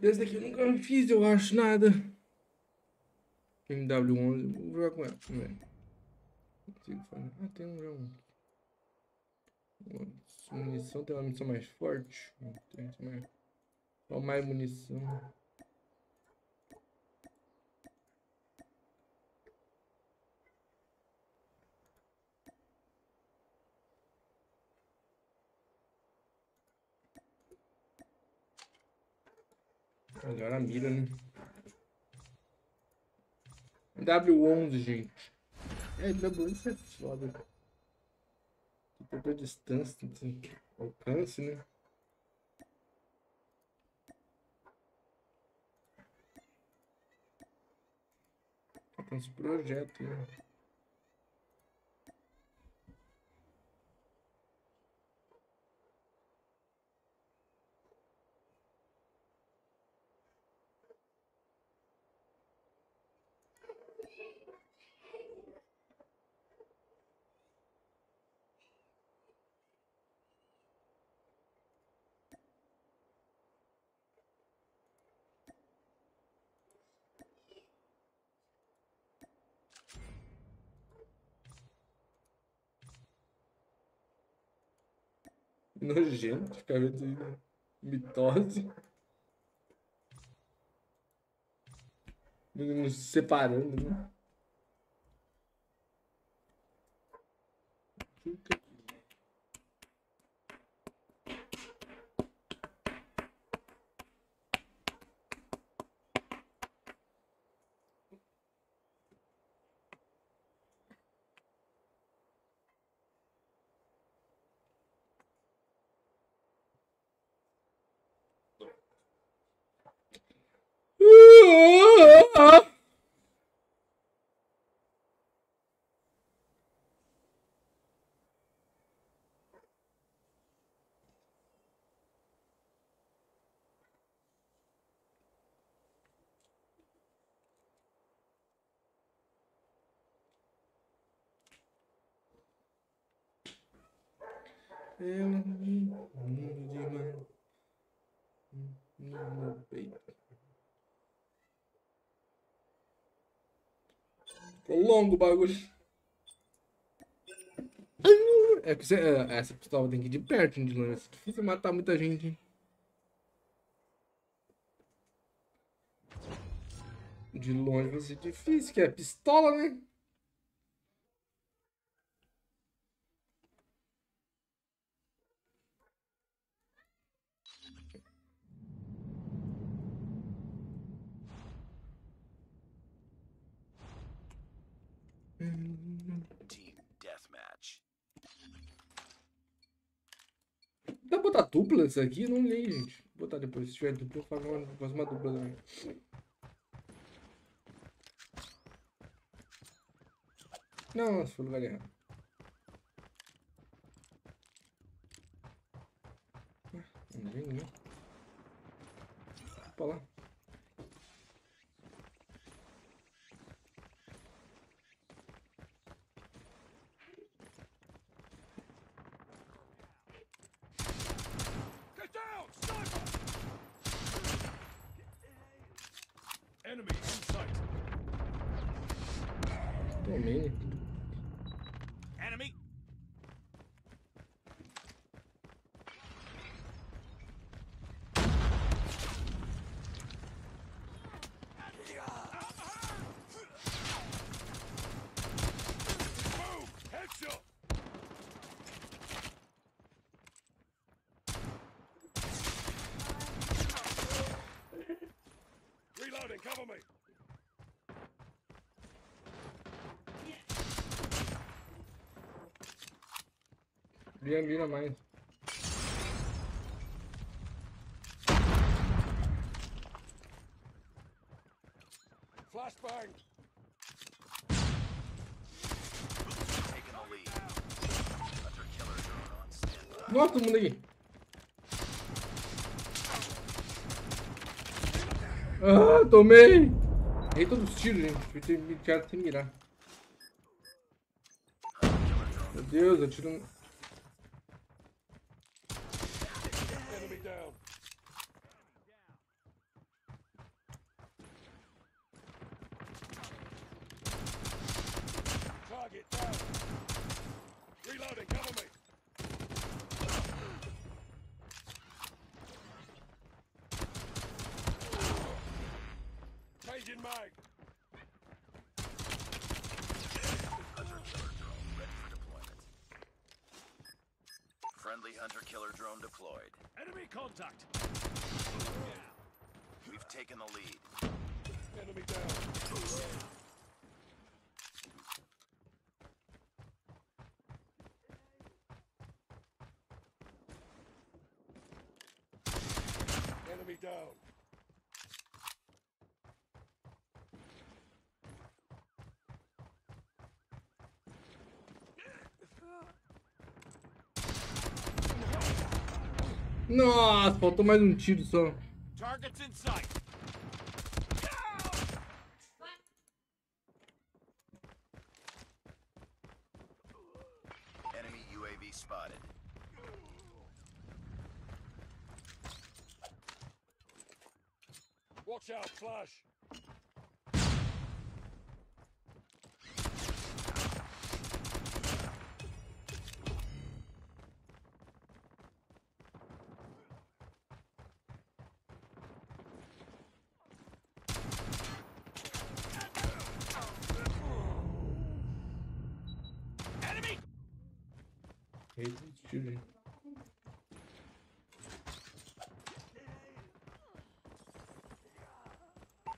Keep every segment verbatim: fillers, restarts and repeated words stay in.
Desde aqui eu nunca fiz, eu acho, nada. M W onze, vou jogar com ela também. Não consigo fazer. Ah, tem um jogo. Munição, tem uma munição mais forte. Tem mais. Só mais munição. Melhor a mira, né? M W onze, gente. É, M W onze é foda. Perdeu distância, alcance, né? Tem esse projeto, né? Nojento, cara de mitose. Nos separando, né? Eu não mundo demais no meu peito. Ficou longo o bagulho. É que você, essa pistola tem que ir de perto, de longe. É difícil matar muita gente, hein? De longe vai ser difícil, que é pistola, né? Dá pra botar dupla isso aqui? Não li, gente. Vou botar depois. Se tiver dupla, eu faço uma, faço uma dupla também. Não, se for lugar errado. Não vem ninguém. Opa lá. Tomei. Enemy. Reloading, cover me. Vira, vira mais. Flashbang. Nossa, todo mundo aqui. Ah, tomei. Errei todos os tiros, gente. Me quero sem mirar. Meu Deus, eu tiro... Friendly hunter-killer drone deployed. Enemy contact! We've taken the lead. Enemy down. Enemy down. Nossa, faltou mais um tiro só. Targets in sight. Enemy U A V spotted. Watch out, flash. Resistiu,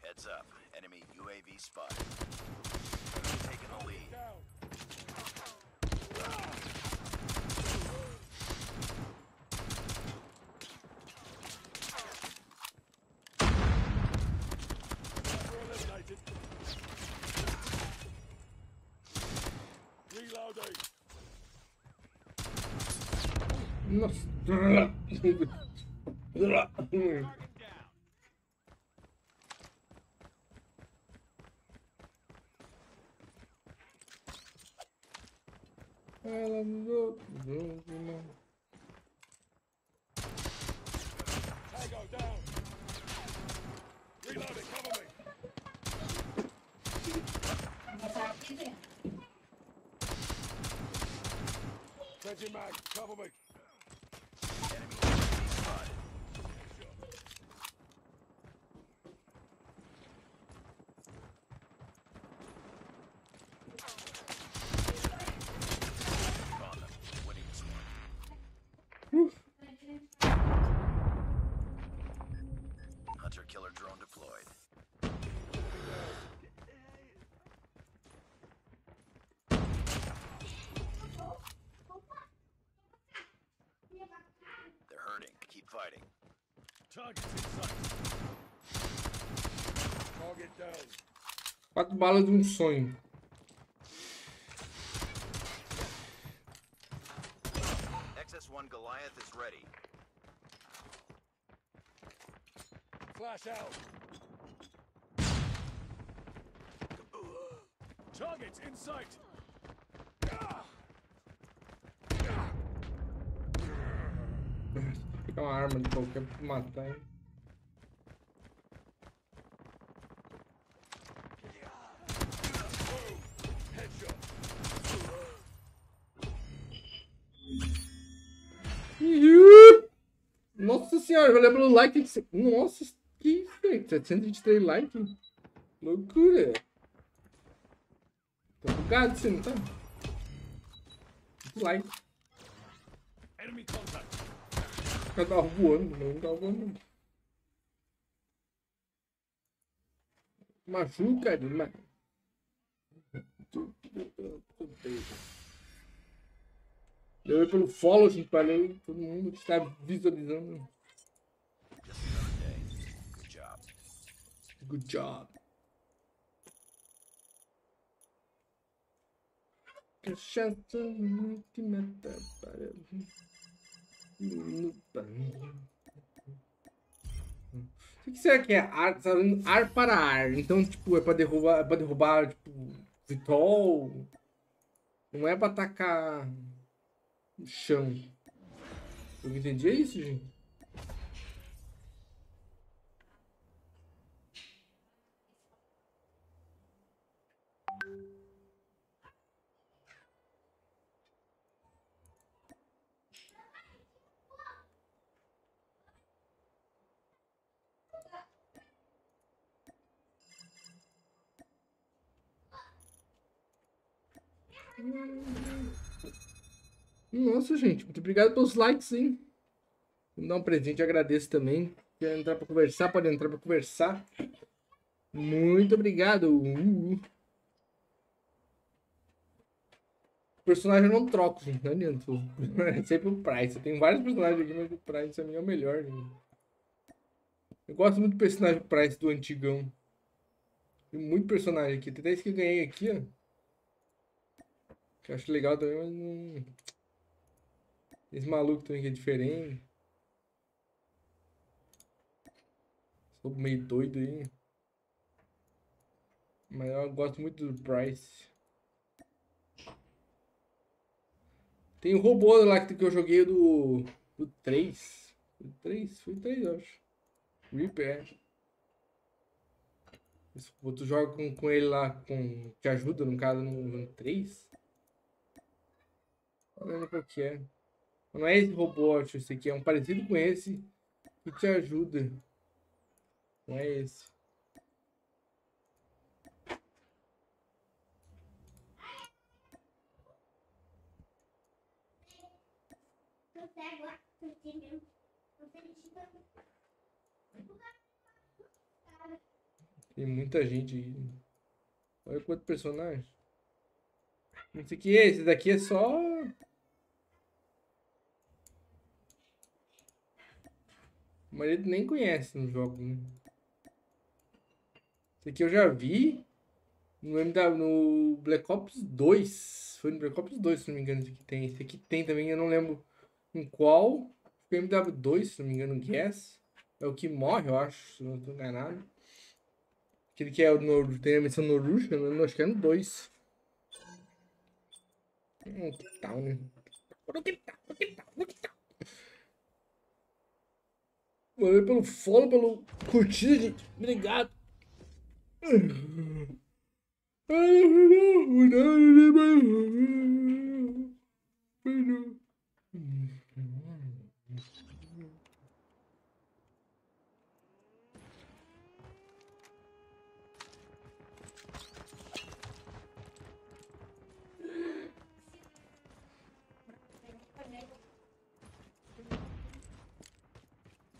heads up, enemy U A V spot. Taking the lead. Reloading. Nossa. Ela mudou. Hunter-killer drone deployed. They're hurting. Keep fighting. Target in sight. Target down. Quatro balas de um sonho. X S one Goliath is ready. Flash out. Target in sight. Pegar uma arma de qualquer pra matar, hein? Nossa senhora, valeu pelo like. Nossa senhora. Que setecentos e vinte e três likes? Loucura! Tá bugado, você não tá? Muito like. O cara tava voando, não, não tava voando não. Machuca, demais. Deu pelo follow, gente, valeu todo mundo que está visualizando. Good job. O que será que é ar? Ar para ar. Então, tipo, é para derrubar, é para derrubar, tipo, vitol. Não é para atacar o chão. Eu entendi é isso, gente. Nossa, gente, muito obrigado pelos likes, hein? Vou dar um presente, agradeço também. Quer entrar pra conversar? Pode entrar pra conversar. Muito obrigado. Uh. Personagem eu não troco, gente. Não adianta. É sempre o Price. Eu tenho vários personagens aqui, mas o Price é o melhor, gente. Eu gosto muito do personagem Price do antigão. Tem muito personagem aqui. Tem até esse que eu ganhei aqui, ó. Que eu acho legal também, mas não... Esse maluco também que é diferente. Sou meio doido aí. Mas eu gosto muito do Price. Tem o robô lá que eu joguei do... Do três. Foi três? Foi três, eu acho. Reaper. Tu joga com, com ele lá, com, te ajuda no caso no, no três. Olha qual que é. Não é esse robô, esse aqui é um parecido com esse que te ajuda. Não é esse. Não pego a não Tem muita gente aí. Olha quanto personagem. Não sei o que é. Esse daqui é só... O marido nem conhece no jogo. Né? Esse aqui eu já vi no, M W, no Black Ops dois. Foi no Black Ops dois, se não me engano, esse aqui tem. Esse aqui tem também, eu não lembro em qual. Foi M W dois, se não me engano, Guess. É o que morre, eu acho, se não estou enganado. Aquele que é o no, tem a missão Noruja, eu acho que é no dois. Hum, que tal, né? Que tal, que tal, que tal. Valeu pelo follow, pelo curtir, gente. Obrigado.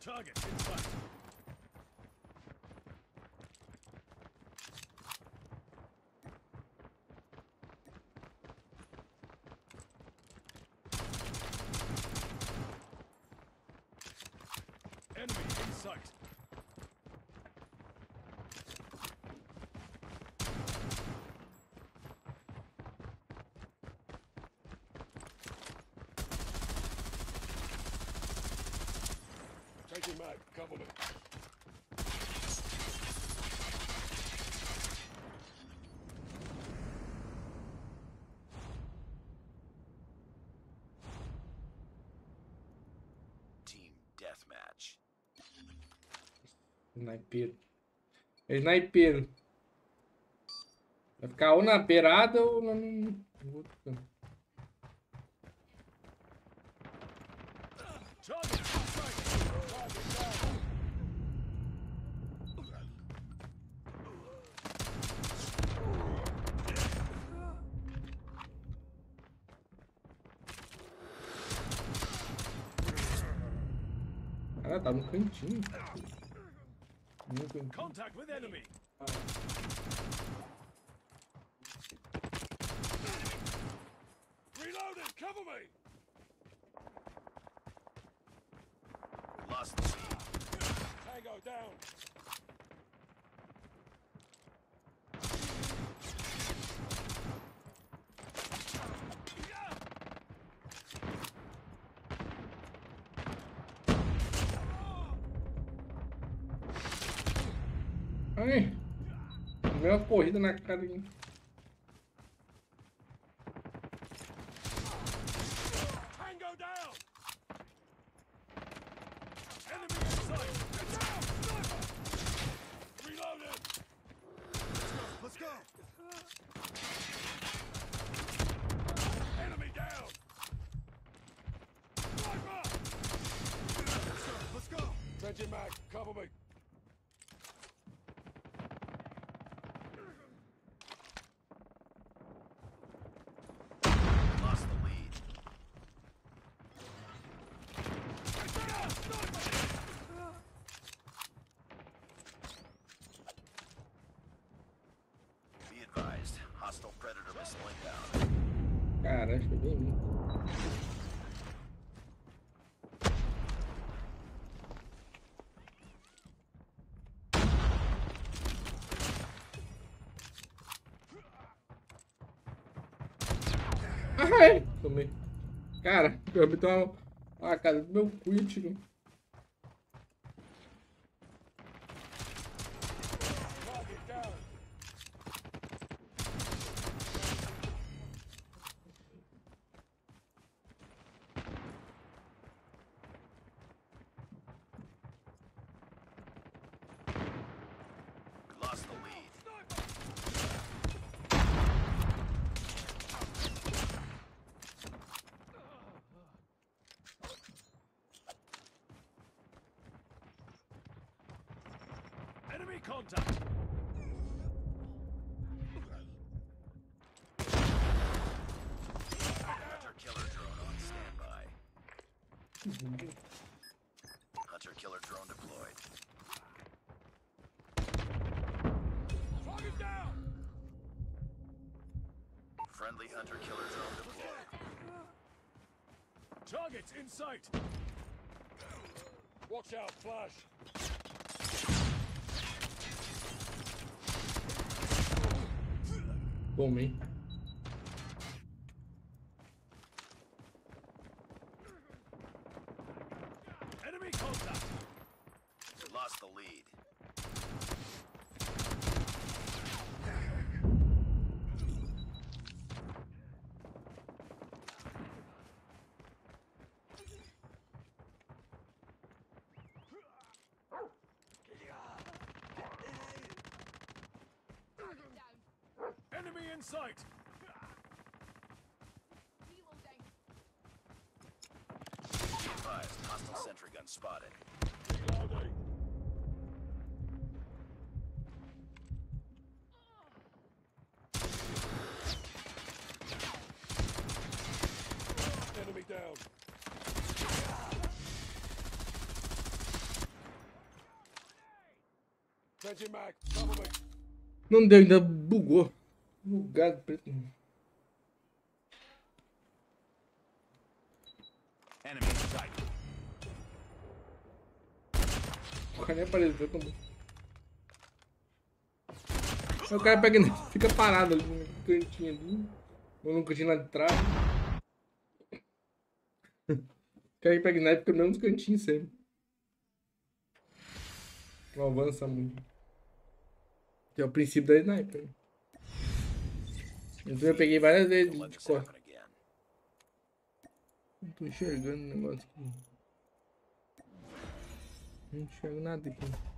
Target in sight. Enemy in sight. Cover me. Team deathmatch. Sniper. É sniper. Vai ficar ou na beirada ou na... no outro canto. Ah, tá no cantinho. No cantinho. Contact with enemy. Ah. Reloaded, cover me. Lost. Tango down. Ai, deu uma corrida na cara. Hein? down! Enemy in sight! Get down! Reloaded! Let's go! Let's go! Enemy down! Sniper! Let's go! Let's go! Trenching mag, cover me! Cara, acho que é bem lindo. Ai, tomei. Cara, eu me tomo a cara do meu crítico. Contact. Hunter killer drone on standby. Hunter killer drone deployed. Target down. Friendly hunter killer drone deployed. Targets in sight. Watch out, flash. Bom, hein? Enemy contact. Lost the lead. Enemy in sight! Be advised, hostile sentry gun spotted. Reloading! Enemy down! Trenching mag, cover me! Não deu, ainda bugou. Bugado preto. O cara nem apareceu também. O cara pega, fica parado ali no cantinho ali. Ou no cantinho lá de trás. O cara pega na época mesmo nos cantinhos sempre. Não avança muito. Que é o princípio da sniper. Então eu peguei várias vezes de cor. Não tô enxergando o negócio aqui. Não enxergo nada aqui.